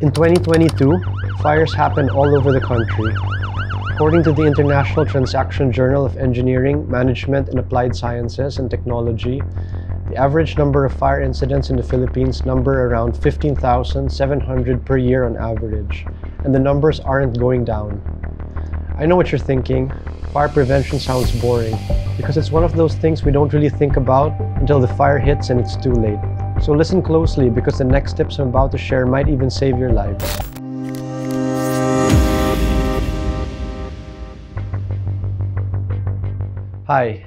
In 2022, fires happened all over the country. According to the International Transaction Journal of Engineering, Management, and Applied Sciences and Technology, the average number of fire incidents in the Philippines number around 15,700 per year on average, and the numbers aren't going down. I know what you're thinking. Fire prevention sounds boring, because it's one of those things we don't really think about until the fire hits and it's too late. So listen closely, because the next tips I'm about to share might even save your lives. Hi,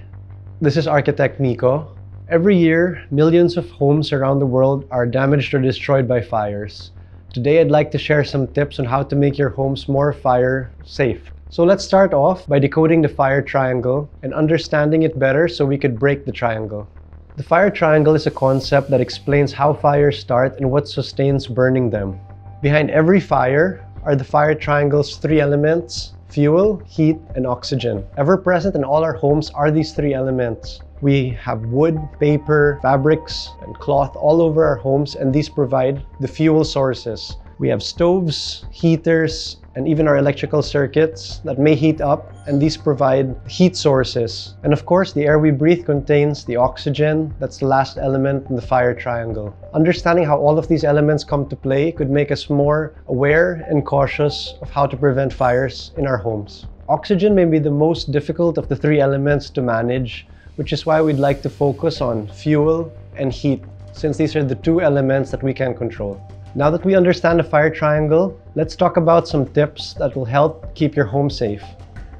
this is architect Miko. Every year, millions of homes around the world are damaged or destroyed by fires. Today, I'd like to share some tips on how to make your homes more fire safe. So let's start off by decoding the fire triangle and understanding it better so we could break the triangle. The fire triangle is a concept that explains how fires start and what sustains burning them. Behind every fire are the fire triangle's three elements: fuel, heat, and oxygen. Ever present in all our homes are these three elements. We have wood, paper, fabrics, and cloth all over our homes, and these provide the fuel sources. We have stoves, heaters, and even our electrical circuits that may heat up, and these provide heat sources. And of course, the air we breathe contains the oxygen. That's the last element in the fire triangle. Understanding how all of these elements come to play could make us more aware and cautious of how to prevent fires in our homes. Oxygen may be the most difficult of the three elements to manage, which is why we'd like to focus on fuel and heat, since these are the two elements that we can control. Now that we understand the fire triangle, let's talk about some tips that will help keep your home safe.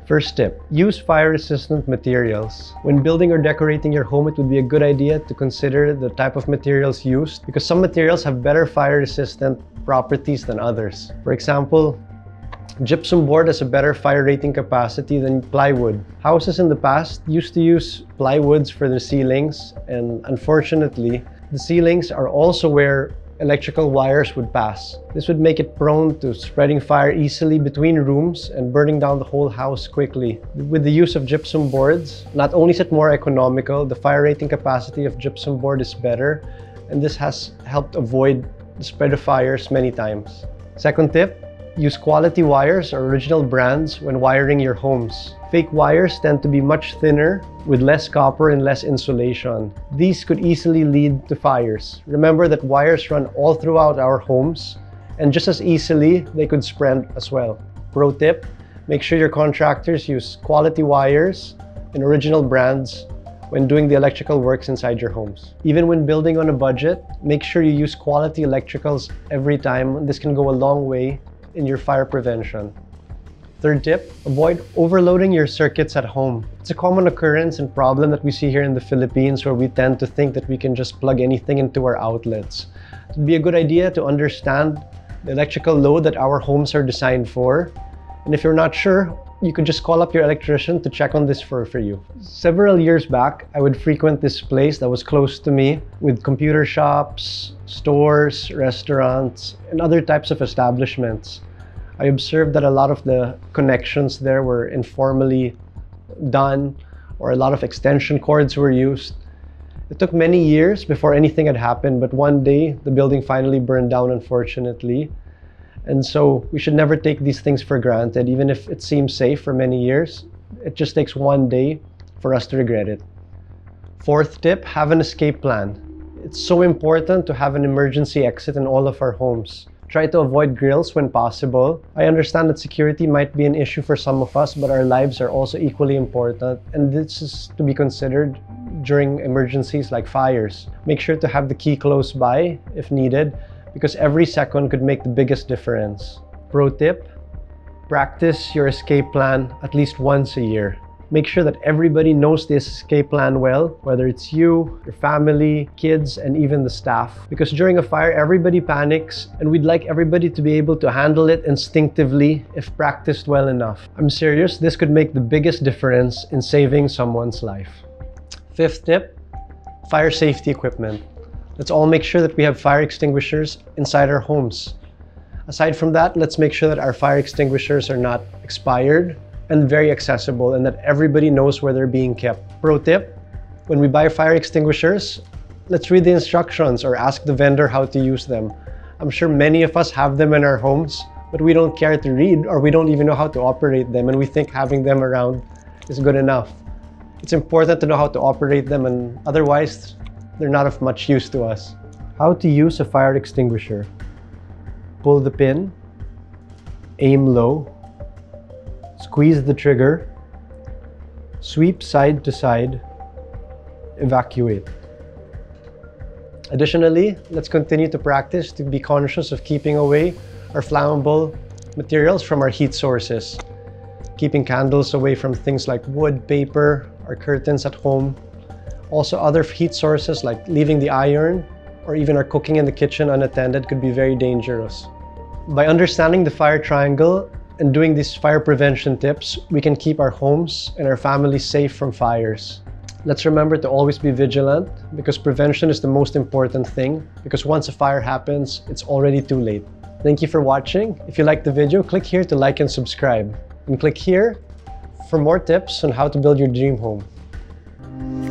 First tip, use fire-resistant materials. When building or decorating your home, it would be a good idea to consider the type of materials used, because some materials have better fire-resistant properties than others. For example, gypsum board has a better fire rating capacity than plywood. Houses in the past used to use plywoods for their ceilings, and unfortunately, the ceilings are also where electrical wires would pass. This would make it prone to spreading fire easily between rooms and burning down the whole house quickly. With the use of gypsum boards, not only is it more economical, the fire rating capacity of gypsum board is better, and this has helped avoid the spread of fires many times. Second tip, use quality wires or original brands when wiring your homes. Fake wires tend to be much thinner with less copper and less insulation. These could easily lead to fires. Remember that wires run all throughout our homes, and just as easily they could spread as well. Pro tip, make sure your contractors use quality wires and original brands when doing the electrical works inside your homes. Even when building on a budget, make sure you use quality electricals every time. This can go a long way in your fire prevention. Third tip, avoid overloading your circuits at home. It's a common occurrence and problem that we see here in the Philippines, where we tend to think that we can just plug anything into our outlets. It would be a good idea to understand the electrical load that our homes are designed for. And if you're not sure, you could just call up your electrician to check on this for you. Several years back, I would frequent this place that was close to me with computer shops, stores, restaurants, and other types of establishments. I observed that a lot of the connections there were informally done, or a lot of extension cords were used. It took many years before anything had happened, but one day the building finally burned down, unfortunately. And so we should never take these things for granted. Even if it seems safe for many years, it just takes one day for us to regret it. Fourth tip, have an escape plan. It's so important to have an emergency exit in all of our homes. Try to avoid grills when possible. I understand that security might be an issue for some of us, but our lives are also equally important, and this is to be considered during emergencies like fires. Make sure to have the key close by if needed, because every second could make the biggest difference. Pro tip, practice your escape plan at least once a year. Make sure that everybody knows this escape plan well, whether it's you, your family, kids, and even the staff. Because during a fire, everybody panics, and we'd like everybody to be able to handle it instinctively if practiced well enough. I'm serious, this could make the biggest difference in saving someone's life. Fifth tip, fire safety equipment. Let's all make sure that we have fire extinguishers inside our homes. Aside from that, let's make sure that our fire extinguishers are not expired and very accessible, and that everybody knows where they're being kept. Pro tip, when we buy fire extinguishers, let's read the instructions or ask the vendor how to use them. I'm sure many of us have them in our homes, but we don't care to read or we don't even know how to operate them, and we think having them around is good enough. It's important to know how to operate them, and otherwise they're not of much use to us. How to use a fire extinguisher. Pull the pin, aim low, squeeze the trigger, sweep side to side, evacuate. Additionally, let's continue to practice to be conscious of keeping away our flammable materials from our heat sources. Keeping candles away from things like wood, paper, or curtains at home. Also, other heat sources like leaving the iron or even our cooking in the kitchen unattended could be very dangerous. By understanding the fire triangle and doing these fire prevention tips, we can keep our homes and our families safe from fires. Let's remember to always be vigilant, because prevention is the most important thing, because once a fire happens, it's already too late. Thank you for watching. If you liked the video, click here to like and subscribe, and click here for more tips on how to build your dream home.